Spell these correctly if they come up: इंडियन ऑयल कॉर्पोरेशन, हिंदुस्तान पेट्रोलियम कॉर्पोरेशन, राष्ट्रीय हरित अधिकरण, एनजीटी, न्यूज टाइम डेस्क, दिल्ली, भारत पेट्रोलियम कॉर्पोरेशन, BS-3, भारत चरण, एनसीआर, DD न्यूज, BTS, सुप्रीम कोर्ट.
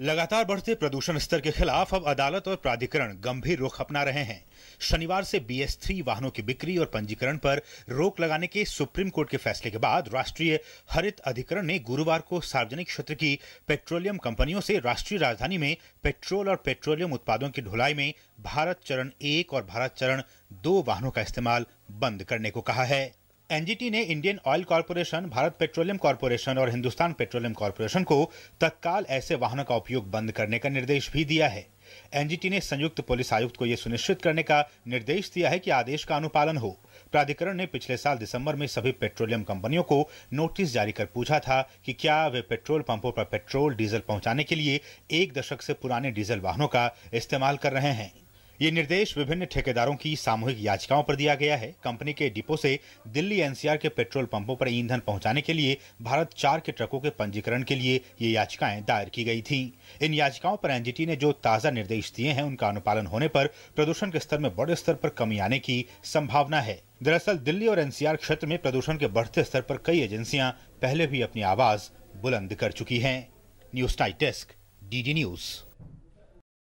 लगातार बढ़ते प्रदूषण स्तर के खिलाफ अब अदालत और प्राधिकरण गंभीर रुख अपना रहे हैं। शनिवार से BS-3 वाहनों की बिक्री और पंजीकरण पर रोक लगाने के सुप्रीम कोर्ट के फैसले के बाद राष्ट्रीय हरित अधिकरण ने गुरुवार को सार्वजनिक क्षेत्र की पेट्रोलियम कंपनियों से राष्ट्रीय राजधानी में पेट्रोल और पेट्रोलियम उत्पादों की ढुलाई में भारत चरण 1 और भारत चरण 2 वाहनों का इस्तेमाल बंद करने को कहा है। एनजीटी ने इंडियन ऑयल कॉर्पोरेशन, भारत पेट्रोलियम कॉर्पोरेशन और हिंदुस्तान पेट्रोलियम कॉर्पोरेशन को तत्काल ऐसे वाहनों का उपयोग बंद करने का निर्देश भी दिया है। एनजीटी ने संयुक्त पुलिस आयुक्त को यह सुनिश्चित करने का निर्देश दिया है कि आदेश का अनुपालन हो। प्राधिकरण ने पिछले साल दिसंबर में सभी पेट्रोलियम कंपनियों को नोटिस जारी कर पूछा था कि क्या वे पेट्रोल पंपों पर पेट्रोल डीजल पहुंचाने के लिए एक दशक से पुराने डीजल वाहनों का इस्तेमाल कर रहे हैं। ये निर्देश विभिन्न ठेकेदारों की सामूहिक याचिकाओं पर दिया गया है। कंपनी के डिपो से दिल्ली एनसीआर के पेट्रोल पंपों पर ईंधन पहुंचाने के लिए भारत 4 के ट्रकों के पंजीकरण के लिए ये याचिकाएं दायर की गई थीं। इन याचिकाओं पर एनजीटी ने जो ताज़ा निर्देश दिए हैं उनका अनुपालन होने पर प्रदूषण के स्तर में बड़े स्तर पर कमी आने की संभावना है। दरअसल दिल्ली और एनसीआर क्षेत्र में प्रदूषण के बढ़ते स्तर पर कई एजेंसियां पहले भी अपनी आवाज बुलंद कर चुकी हैं। न्यूज टाइम डेस्क, DD न्यूज।